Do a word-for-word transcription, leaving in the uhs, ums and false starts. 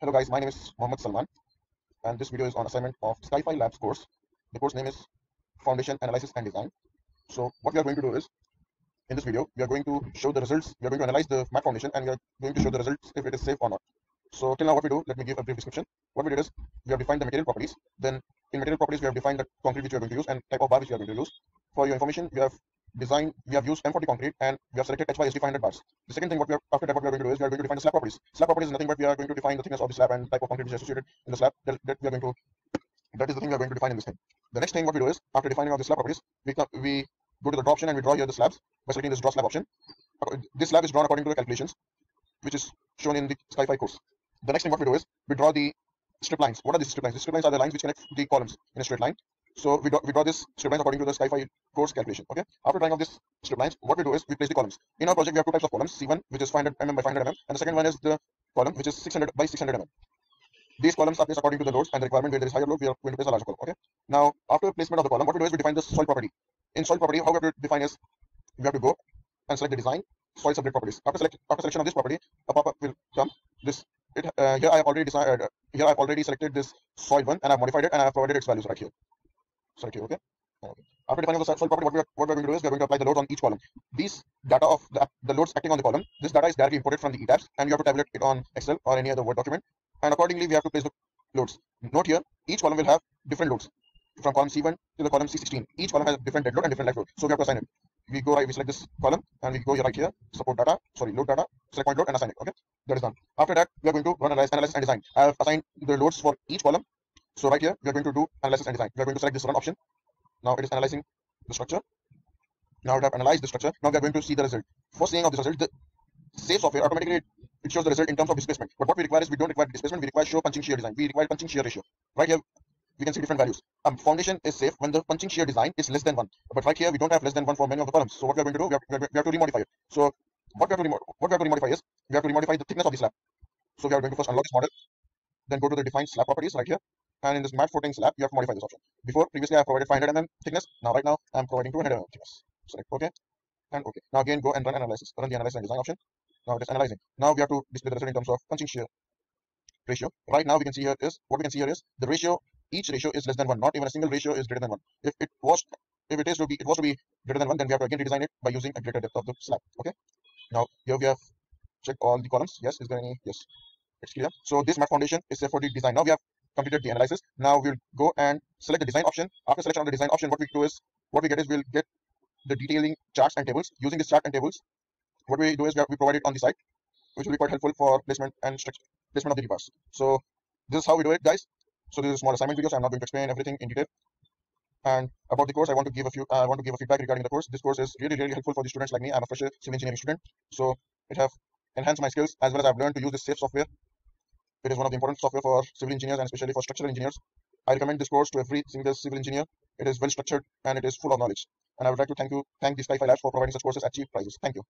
Hello guys, my name is Mohammed Salman and this video is on assignment of SkyFi Labs course. The course name is Foundation Analysis and Design. So what we are going to do is, in this video, we are going to show the results, we are going to analyze the M A T foundation and we are going to show the results if it is safe or not. So till now what we do, let me give a brief description. What we did is, we have defined the material properties, then in material properties we have defined the concrete which we are going to use and type of bar which we are going to use. For your information, we have design, we have used M forty concrete and we have selected H Y S D five hundred bars. The second thing, what we are, after that what we are going to do is we are going to define the slab properties. Slab properties is nothing but we are going to define the thickness of the slab and type of concrete which is associated in the slab. That, that we are going to, that is the thing we are going to define in this thing. The next thing what we do is, after defining all the slab properties, we can, we go to the draw option and we draw here the slabs by selecting this draw slab option. This slab is drawn according to the calculations which is shown in the SkyFi course. The next thing what we do is, we draw the strip lines. What are these strip lines? The strip lines are the lines which connect the columns in a straight line. So we draw, we draw this strip lines according to the SkyFi course calculation. Okay. After drawing of this strip lines, what we do is we place the columns. In our project, we have two types of columns: C one, which is five hundred millimeters by five hundred millimeters, and the second one is the column which is six hundred by six hundred millimeters. These columns are placed according to the loads and the requirement. Where there is higher load, we are going to place a larger column. Okay. Now, after placement of the column, what we do is we define the soil property. In soil property, how we have to define is we have to go and select the design soil subject properties. After select, after selection of this property, a pop-up will come. This it uh, here I have already decided. Uh, here I have already selected this soil one and I have modified it and I have provided its values right here. Sorry, okay. okay. After defining the soil property, what we, are, what we are going to do is we are going to apply the load on each column. These data of the, the loads acting on the column, this data is directly imported from the E TABS and we have to tabulate it on Excel or any other Word document. And accordingly, we have to place the loads. Note here, each column will have different loads from column C one to the column C sixteen. Each column has a different dead load and different life load. So we have to assign it. We go right, we select this column and we go here right here, support data, sorry, load data, select point load and assign it. Okay, that is done. After that, we are going to run analyze, analyze and design. I have assigned the loads for each column. So right here, we are going to do analysis and design. We are going to select this run option. Now it is analyzing the structure. Now it has analyzed the structure. Now we are going to see the result. For seeing of this result, the SAFE software automatically it shows the result in terms of displacement. But what we require is we don't require displacement. We require show punching shear design. We require punching shear ratio. Right here, we can see different values. Um, foundation is safe when the punching shear design is less than one. But right here, we don't have less than one for many of the columns. So what we are going to do, we have, we have, we have to remodify it. So what we have to what we have to remodify is we have to remodify the thickness of the slab. So we are going to first unlock this model, then go to the define slab properties right here. And in this M A T fourteen slab, you have to modify this option. Before, previously I have provided five hundred millimeters thickness. Now, right now, I am providing two hundred millimeters thickness. Select OK and OK. Now again, go and run analysis. Run the analysis and design option. Now it is analyzing. Now we have to display the result in terms of punching shear ratio. Right now, we can see here is what we can see here is the ratio. Each ratio is less than one. Not even a single ratio is greater than one. If it was, if it is to be, it was to be greater than one, then we have to again redesign it by using a greater depth of the slab. OK. Now here we have checked all the columns. Yes, is there any? Yes, it's clear. So this M A T foundation is safe for the design. Now we have completed the analysis. Now we'll go and select the design option. After selection of the design option, what we do is, what we get is we'll get the detailing charts and tables. Using this chart and tables, what we do is we provide it on the site, which will be quite helpful for placement and placement of the rebars. So this is how we do it, guys. So this is a small assignment video, so I'm not going to explain everything in detail. And about the course, I want to give a few, uh, I want to give a feedback regarding the course. This course is really, really helpful for the students like me. I'm a fresher civil engineering student, so it have enhanced my skills as well as I've learned to use this SAFE software. It is one of the important software for civil engineers and especially for structural engineers. I recommend this course to every single civil engineer. It is well structured and it is full of knowledge. And I would like to thank you, thank the SkyFi Labs for providing such courses at cheap prices. Thank you.